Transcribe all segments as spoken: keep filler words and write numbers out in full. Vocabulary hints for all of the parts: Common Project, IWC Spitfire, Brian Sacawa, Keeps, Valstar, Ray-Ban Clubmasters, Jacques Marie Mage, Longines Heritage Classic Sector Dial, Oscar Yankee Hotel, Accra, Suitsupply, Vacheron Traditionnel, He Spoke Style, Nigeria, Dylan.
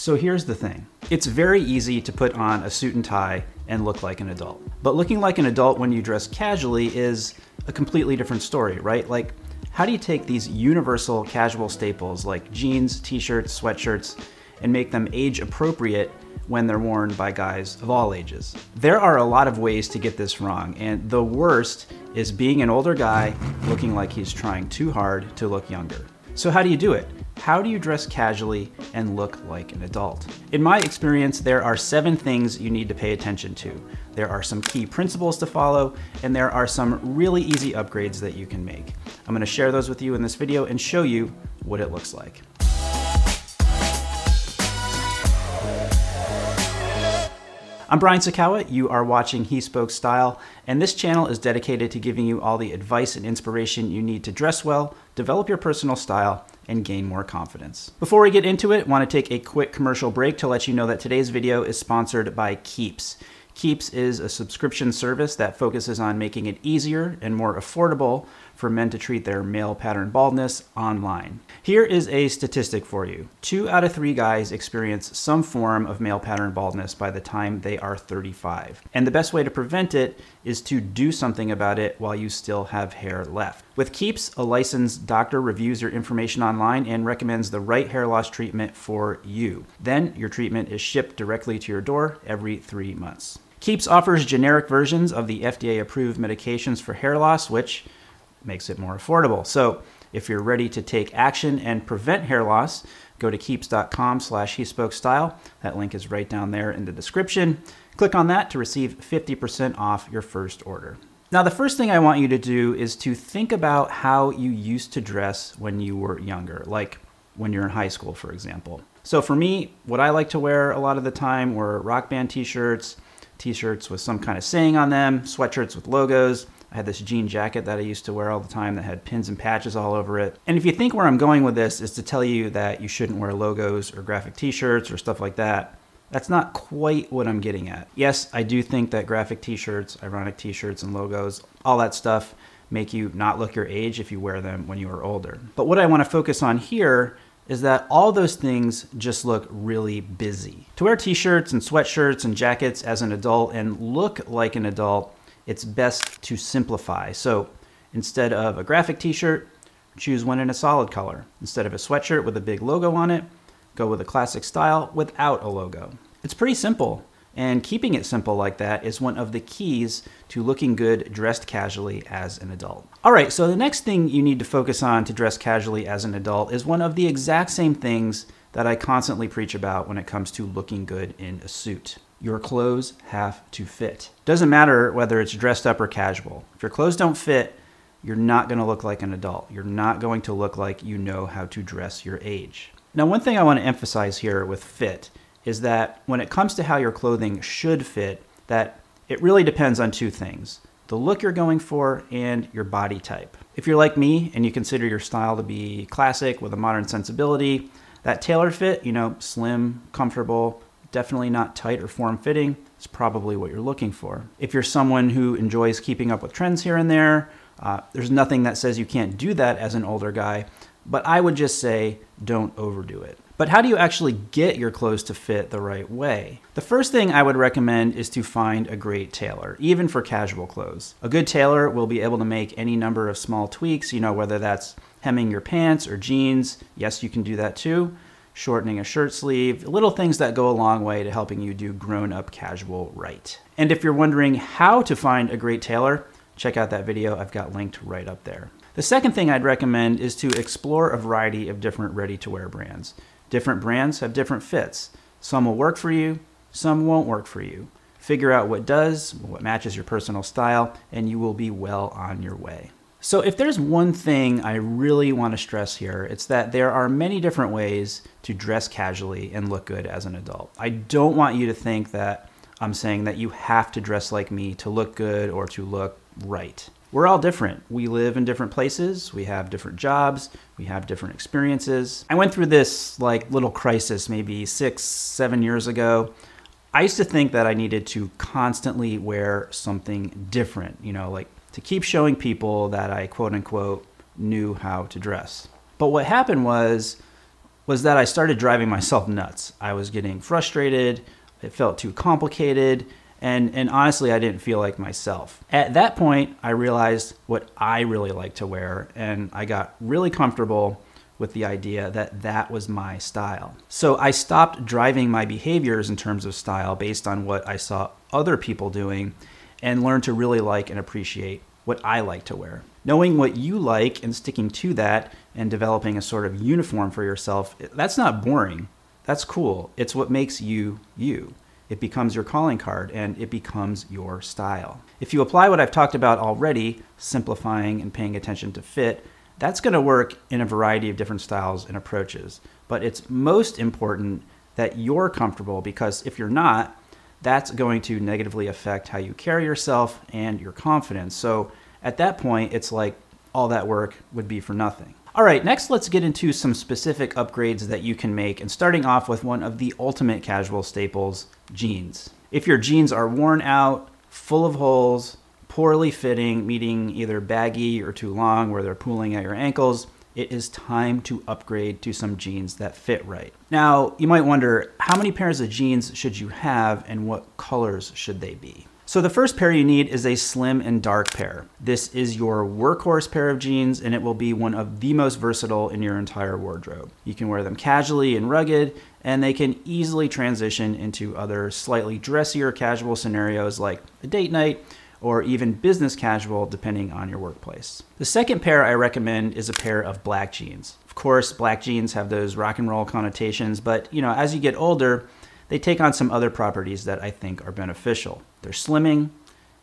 So here's the thing. It's very easy to put on a suit and tie and look like an adult. But looking like an adult when you dress casually is a completely different story, right? Like, how do you take these universal casual staples like jeans, t-shirts, sweatshirts, and make them age appropriate when they're worn by guys of all ages? There are a lot of ways to get this wrong, and the worst is being an older guy looking like he's trying too hard to look younger. So how do you do it? How do you dress casually and look like an adult? In my experience, there are seven things you need to pay attention to. There are some key principles to follow, and there are some really easy upgrades that you can make. I'm gonna share those with you in this video and show you what it looks like. I'm Brian Sacawa, you are watching He Spoke Style, and this channel is dedicated to giving you all the advice and inspiration you need to dress well, develop your personal style, and gain more confidence. Before we get into it, I want to take a quick commercial break to let you know that today's video is sponsored by Keeps. Keeps is a subscription service that focuses on making it easier and more affordable for men to treat their male pattern baldness online. Here is a statistic for you. Two out of three guys experience some form of male pattern baldness by the time they are thirty-five. And the best way to prevent it is to do something about it while you still have hair left. With Keeps, a licensed doctor reviews your information online and recommends the right hair loss treatment for you. Then your treatment is shipped directly to your door every three months. Keeps offers generic versions of the F D A-approved medications for hair loss, which makes it more affordable. So if you're ready to take action and prevent hair loss, go to keeps.com slash he spoke style. That link is right down there in the description. Click on that to receive fifty percent off your first order. Now, the first thing I want you to do is to think about how you used to dress when you were younger, like when you're in high school, for example. So for me, what I like to wear a lot of the time were rock band t-shirts, t-shirts with some kind of saying on them, sweatshirts with logos. I had this jean jacket that I used to wear all the time that had pins and patches all over it. And if you think where I'm going with this is to tell you that you shouldn't wear logos or graphic t-shirts or stuff like that, that's not quite what I'm getting at. Yes, I do think that graphic t-shirts, ironic t-shirts and logos, all that stuff make you not look your age if you wear them when you are older. But what I want to focus on here is that all those things just look really busy. To wear t-shirts and sweatshirts and jackets as an adult and look like an adult, it's best to simplify. So instead of a graphic t-shirt, choose one in a solid color. Instead of a sweatshirt with a big logo on it, go with a classic style without a logo. It's pretty simple, and keeping it simple like that is one of the keys to looking good dressed casually as an adult. All right, so the next thing you need to focus on to dress casually as an adult is one of the exact same things that I constantly preach about when it comes to looking good in a suit. Your clothes have to fit. Doesn't matter whether it's dressed up or casual. If your clothes don't fit, you're not gonna look like an adult. You're not going to look like you know how to dress your age. Now, one thing I wanna emphasize here with fit is that when it comes to how your clothing should fit, that it really depends on two things: the look you're going for and your body type. If you're like me and you consider your style to be classic with a modern sensibility, that tailored fit, you know, slim, comfortable, definitely not tight or form-fitting, is probably what you're looking for. If you're someone who enjoys keeping up with trends here and there, uh, there's nothing that says you can't do that as an older guy, but I would just say don't overdo it. But how do you actually get your clothes to fit the right way? The first thing I would recommend is to find a great tailor, even for casual clothes. A good tailor will be able to make any number of small tweaks, you know, whether that's hemming your pants or jeans, yes, you can do that too, shortening a shirt sleeve, little things that go a long way to helping you do grown-up casual right. And if you're wondering how to find a great tailor, check out that video I've got linked right up there. The second thing I'd recommend is to explore a variety of different ready-to-wear brands. Different brands have different fits. Some will work for you, some won't work for you. Figure out what does, what matches your personal style, and you will be well on your way. So if there's one thing I really want to stress here, it's that there are many different ways to dress casually and look good as an adult. I don't want you to think that I'm saying that you have to dress like me to look good or to look right. We're all different. We live in different places. We have different jobs. We have different experiences. I went through this like little crisis maybe six, seven years ago. I used to think that I needed to constantly wear something different, you know, like to keep showing people that I quote unquote knew how to dress. But what happened was was that I started driving myself nuts. I was getting frustrated, it felt too complicated, and, and honestly, I didn't feel like myself. At that point, I realized what I really like to wear, and I got really comfortable with the idea that that was my style. So I stopped driving my behaviors in terms of style based on what I saw other people doing and learned to really like and appreciate what I like to wear. Knowing what you like and sticking to that and developing a sort of uniform for yourself, that's not boring. That's cool. It's what makes you, you. It becomes your calling card and it becomes your style. If you apply what I've talked about already, simplifying and paying attention to fit, that's gonna work in a variety of different styles and approaches. But it's most important that you're comfortable, because if you're not, that's going to negatively affect how you carry yourself and your confidence. So at that point, it's like all that work would be for nothing. All right, next let's get into some specific upgrades that you can make, and starting off with one of the ultimate casual staples, jeans. If your jeans are worn out, full of holes, poorly fitting, meaning either baggy or too long where they're pooling at your ankles, it is time to upgrade to some jeans that fit right. Now, you might wonder, how many pairs of jeans should you have and what colors should they be? So the first pair you need is a slim and dark pair. This is your workhorse pair of jeans, and it will be one of the most versatile in your entire wardrobe. You can wear them casually and rugged, and they can easily transition into other slightly dressier casual scenarios like a date night, or even business casual, depending on your workplace. The second pair I recommend is a pair of black jeans. Of course, black jeans have those rock and roll connotations, but you know, as you get older, they take on some other properties that I think are beneficial. They're slimming,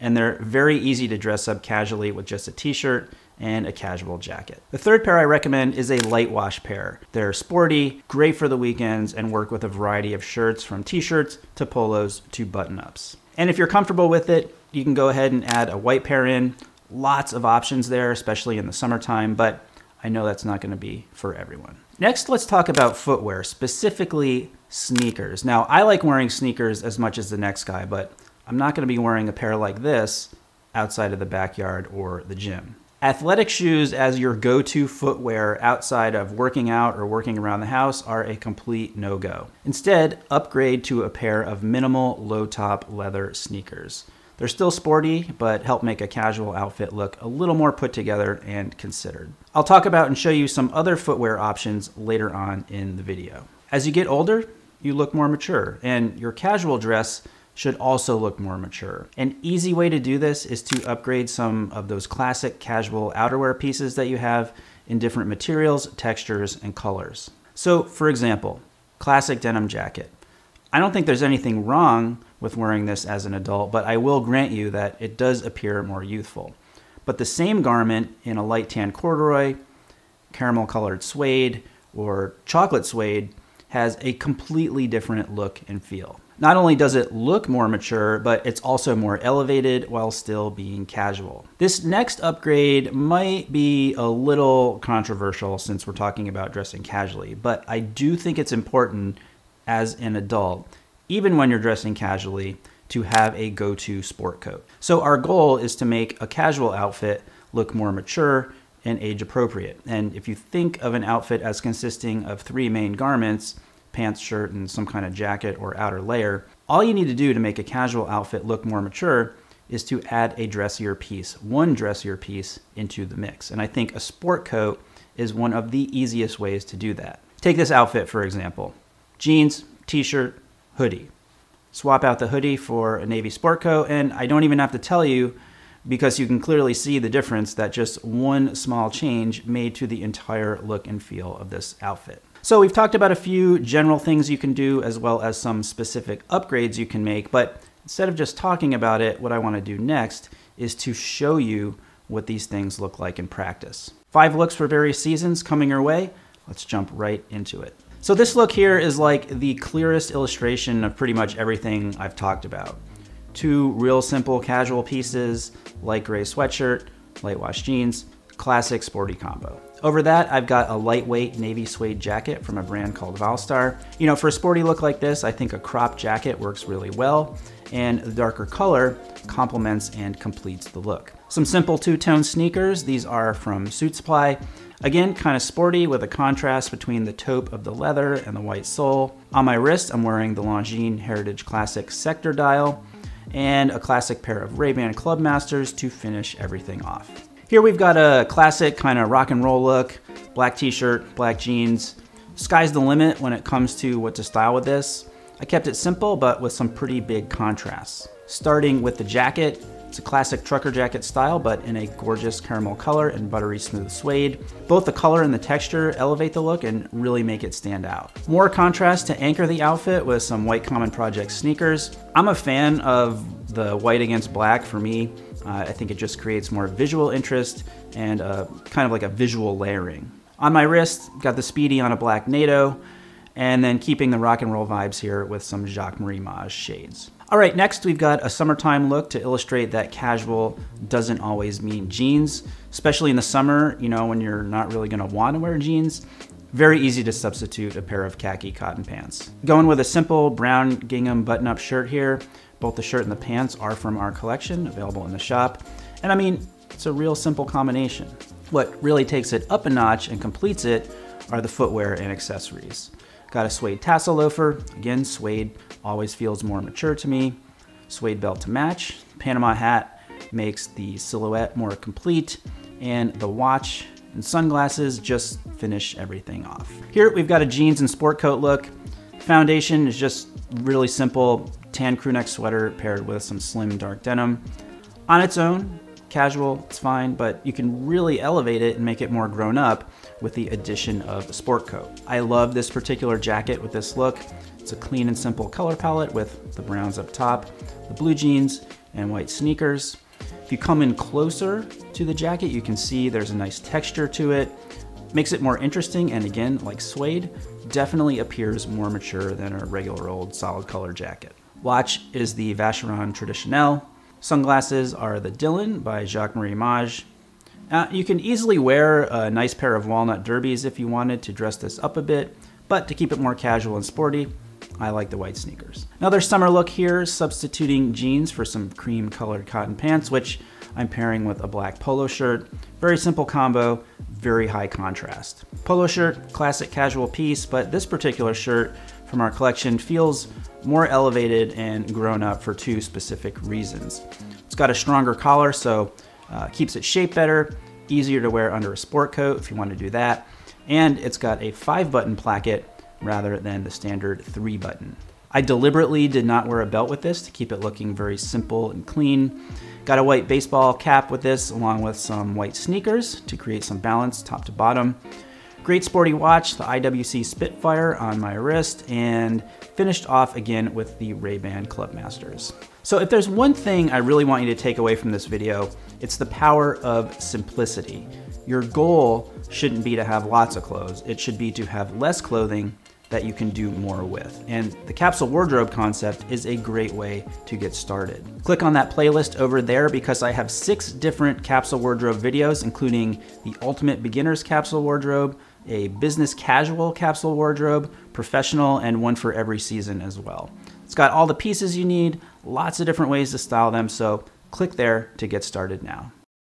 and they're very easy to dress up casually with just a t-shirt and a casual jacket. The third pair I recommend is a light wash pair. They're sporty, great for the weekends, and work with a variety of shirts, from t-shirts to polos to button-ups. And if you're comfortable with it, you can go ahead and add a white pair in. Lots of options there, especially in the summertime, but I know that's not gonna be for everyone. Next, let's talk about footwear, specifically sneakers. Now, I like wearing sneakers as much as the next guy, but I'm not gonna be wearing a pair like this outside of the backyard or the gym. Athletic shoes as your go-to footwear outside of working out or working around the house are a complete no-go. Instead, upgrade to a pair of minimal low-top leather sneakers. They're still sporty, but help make a casual outfit look a little more put together and considered. I'll talk about and show you some other footwear options later on in the video. As you get older, you look more mature, and your casual dress should also look more mature. An easy way to do this is to upgrade some of those classic casual outerwear pieces that you have in different materials, textures, and colors. So, for example, classic denim jacket. I don't think there's anything wrong with wearing this as an adult, but I will grant you that it does appear more youthful. But the same garment in a light tan corduroy, caramel colored suede, or chocolate suede has a completely different look and feel. Not only does it look more mature, but it's also more elevated while still being casual. This next upgrade might be a little controversial since we're talking about dressing casually, but I do think it's important as an adult, even when you're dressing casually, to have a go-to sport coat. So our goal is to make a casual outfit look more mature and age appropriate. And if you think of an outfit as consisting of three main garments, pants, shirt, and some kind of jacket or outer layer, all you need to do to make a casual outfit look more mature is to add a dressier piece, one dressier piece into the mix. And I think a sport coat is one of the easiest ways to do that. Take this outfit, for example. Jeans, t-shirt, hoodie. Swap out the hoodie for a navy sport coat, and I don't even have to tell you because you can clearly see the difference that just one small change made to the entire look and feel of this outfit. So we've talked about a few general things you can do as well as some specific upgrades you can make, but instead of just talking about it, what I want to do next is to show you what these things look like in practice. Five looks for various seasons coming your way. Let's jump right into it. So this look here is like the clearest illustration of pretty much everything I've talked about. Two real simple casual pieces, light gray sweatshirt, light wash jeans, classic sporty combo. Over that, I've got a lightweight navy suede jacket from a brand called Valstar. You know, for a sporty look like this, I think a crop jacket works really well, and the darker color complements and completes the look. Some simple two-tone sneakers. These are from Suitsupply. Again, kind of sporty with a contrast between the taupe of the leather and the white sole. On my wrist, I'm wearing the Longines Heritage Classic Sector Dial and a classic pair of Ray-Ban Clubmasters to finish everything off. Here we've got a classic kind of rock and roll look, black t-shirt, black jeans. Sky's the limit when it comes to what to style with this. I kept it simple, but with some pretty big contrasts. Starting with the jacket, it's a classic trucker jacket style, but in a gorgeous caramel color and buttery smooth suede. Both the color and the texture elevate the look and really make it stand out. More contrast to anchor the outfit with some white Common Project sneakers. I'm a fan of the white against black for me. Uh, I think it just creates more visual interest and uh, kind of like a visual layering. On my wrist, got the Speedy on a black NATO, and then keeping the rock and roll vibes here with some Jacques Marie Mage shades. All right, next we've got a summertime look to illustrate that casual doesn't always mean jeans, especially in the summer, you know, when you're not really gonna wanna wear jeans. Very easy to substitute a pair of khaki cotton pants. Going with a simple brown gingham button-up shirt here. Both the shirt and the pants are from our collection, available in the shop. And I mean, it's a real simple combination. What really takes it up a notch and completes it are the footwear and accessories. Got a suede tassel loafer. Again, suede always feels more mature to me. Suede belt to match. Panama hat makes the silhouette more complete, and the watch and sunglasses just finish everything off. Here we've got a jeans and sport coat look. Foundation is just really simple, tan crew neck sweater paired with some slim dark denim. On its own, casual, it's fine, but you can really elevate it and make it more grown up with the addition of a sport coat. I love this particular jacket with this look. It's a clean and simple color palette with the browns up top, the blue jeans, and white sneakers. If you come in closer to the jacket, you can see there's a nice texture to it. Makes it more interesting, and again, like suede, definitely appears more mature than a regular old solid color jacket. Watch is the Vacheron Traditionnel. Sunglasses are the Dylan by Jacques Marie Mage. Uh, you can easily wear a nice pair of walnut derbies if you wanted to dress this up a bit, but to keep it more casual and sporty, I like the white sneakers. Another summer look here, substituting jeans for some cream colored cotton pants, which I'm pairing with a black polo shirt. Very simple combo, very high contrast. Polo shirt, classic casual piece, but this particular shirt from our collection feels more elevated and grown up for two specific reasons. It's got a stronger collar, so uh, keeps its shape better, easier to wear under a sport coat if you want to do that, and it's got a five button placket rather than the standard three button. I deliberately did not wear a belt with this to keep it looking very simple and clean. Got a white baseball cap with this along with some white sneakers to create some balance top to bottom. Great sporty watch, the I W C Spitfire on my wrist, and finished off again with the Ray-Ban Clubmasters. So if there's one thing I really want you to take away from this video, it's the power of simplicity. Your goal shouldn't be to have lots of clothes. It should be to have less clothing that you can do more with. And the capsule wardrobe concept is a great way to get started. Click on that playlist over there because I have six different capsule wardrobe videos, including the ultimate beginner's capsule wardrobe, a business casual capsule wardrobe, professional, and one for every season as well. It's got all the pieces you need, lots of different ways to style them, so click there to get started now.